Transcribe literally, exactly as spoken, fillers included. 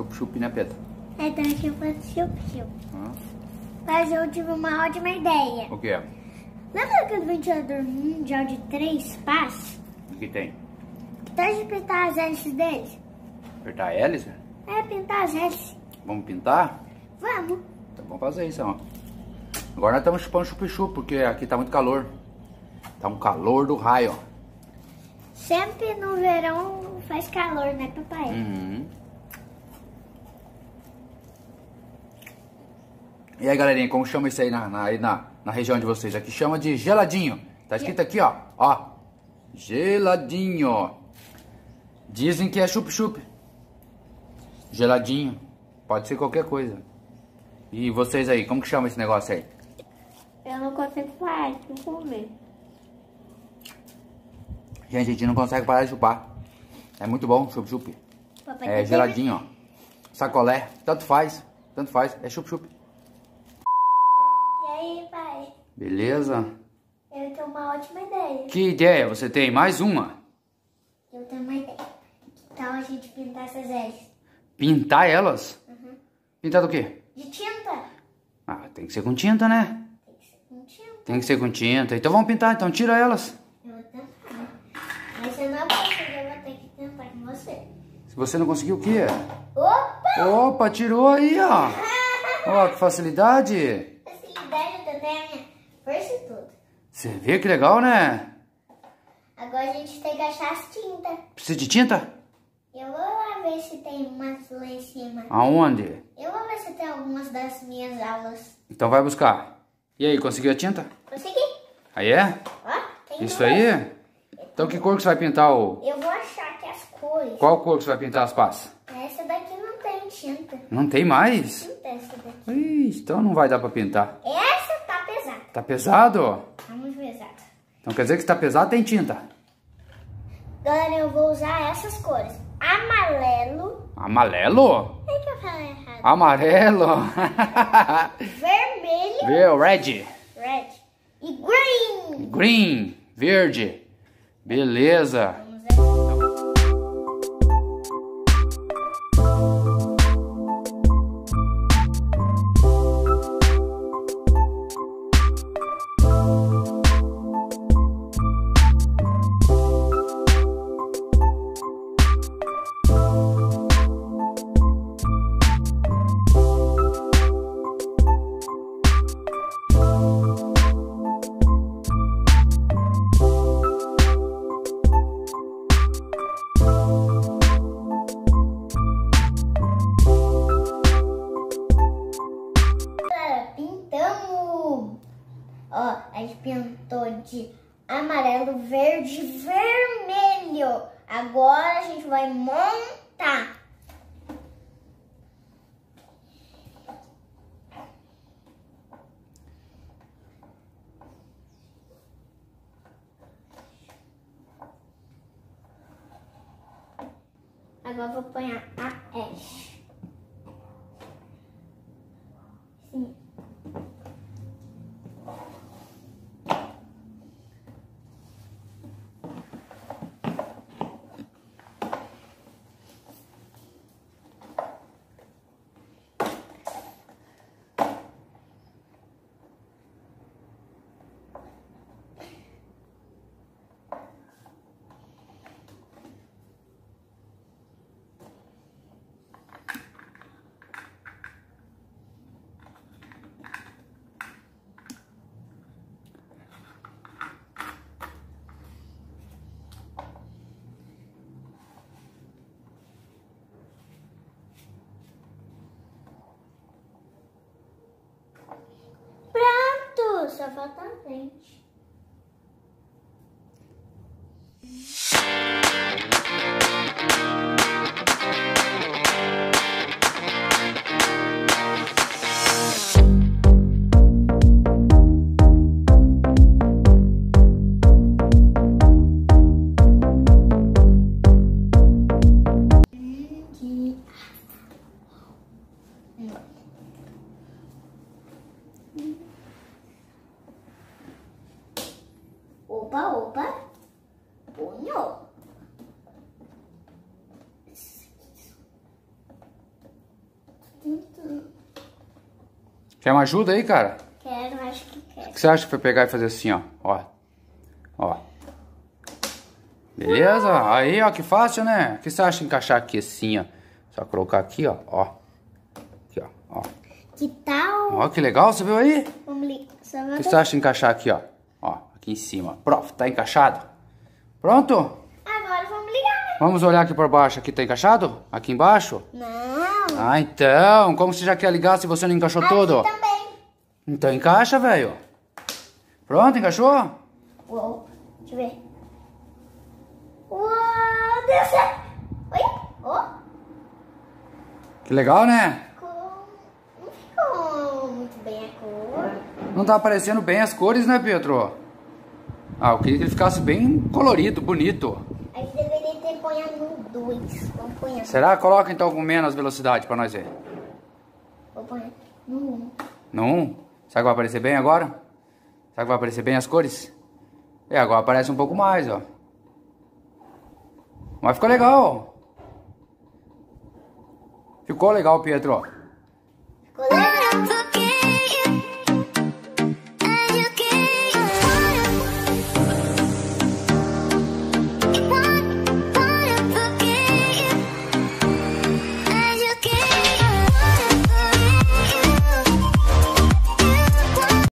Chup-chup, né, Petra? É, então aqui eu faço chup-chup. Ah. Mas eu tive uma ótima ideia. O que é? Lembra aquele ventilador mundial de três pás? O que tem? Que tal de pintar as hélices deles? Apertar a hélice? É, pintar as hélices. Vamos pintar? Vamos. Então vamos fazer isso, ó. Agora nós estamos chupando chup-chup, porque aqui tá muito calor. Tá um calor do raio, ó. Sempre no verão faz calor, né, papai? Uhum. E aí, galerinha, como chama isso aí na, na, aí na, na região de vocês? Aqui chama de geladinho. Tá escrito aqui, ó. Ó. Geladinho. Dizem que é chup-chup. Geladinho. Pode ser qualquer coisa. E vocês aí, como que chama esse negócio aí? Eu não consigo parar de comer. Gente, a gente não consegue parar de chupar. É muito bom, chup-chup. É geladinho, ó. Sacolé, tanto faz. Tanto faz, é chup-chup. E aí, pai? Beleza? Eu tenho uma ótima ideia. Que ideia? Você tem mais uma? Eu tenho uma ideia. Que tal a gente pintar essas hélices? Pintar elas? Uhum. Pintar do quê? De tinta. Ah, tem que ser com tinta, né? Tem que ser com tinta. Tem que ser com tinta. Então vamos pintar, então tira elas. Mas eu não consigo, eu vou ter que tentar com você. Se você não conseguiu, o quê? Opa! Opa, tirou aí, ó. Ó, que facilidade. Facilidade da minha força e tudo. Você vê que legal, né? Agora a gente tem que achar as tintas. Precisa de tinta? Eu vou lá ver se tem umas lá em cima. Aonde? Eu vou ver se tem algumas das minhas aulas. Então vai buscar. E aí, conseguiu a tinta? Consegui. Aí é? Ó, tem isso duas. Aí? Então que cor que você vai pintar o... Eu vou achar que as cores... Qual cor que você vai pintar as pás? Essa daqui não tem tinta. Não tem mais? Não tem essa daqui. Ih, então não vai dar pra pintar. Essa tá pesada. Tá pesado? Tá muito pesado. Então quer dizer que se tá pesado tem tinta. Galera, eu vou usar essas cores. Amarelo. Amarelo? É que eu falei errado. Amarelo. Vermelho. Ver, red. Red. E green. Green. Verde. Beleza! De amarelo, verde, vermelho. Agora a gente vai montar. Agora eu vou apanhar a hélice. Sim. Só falta a frente. Quer uma ajuda aí, cara? Quero, acho que quero. O que você acha que foi pegar e fazer assim, ó? Ó. Ó. Beleza? Uau. Aí, ó, que fácil, né? O que você acha de encaixar aqui assim, ó? Só colocar aqui, ó. Ó. Aqui, ó. Ó. Que tal? Ó, que legal, você viu aí? O que você acha de encaixar aqui, ó? Ó, aqui em cima. Pronto, tá encaixado? Pronto? Agora vamos ligar. Vamos olhar aqui por baixo. Aqui tá encaixado? Aqui embaixo? Não. Ah, então. Como você já quer ligar se você não encaixou tudo? Também. Então encaixa, velho. Pronto, encaixou? Uou, deixa eu ver. Uou, deu certo. Oi, ó. Que legal, né? Não ficou muito bem a cor. Não tá aparecendo bem as cores, né, Pedro? Ah, eu queria que ele ficasse bem colorido, bonito. A gente deveria ter ponhado no dois. Vamos ponhar. Será? Coloca então com menos velocidade pra nós ver. Vou pôr no um. No um? Será que vai aparecer bem agora? Será que vai aparecer bem as cores? É, agora aparece um pouco mais, ó. Mas ficou legal. Ficou legal, Pietro.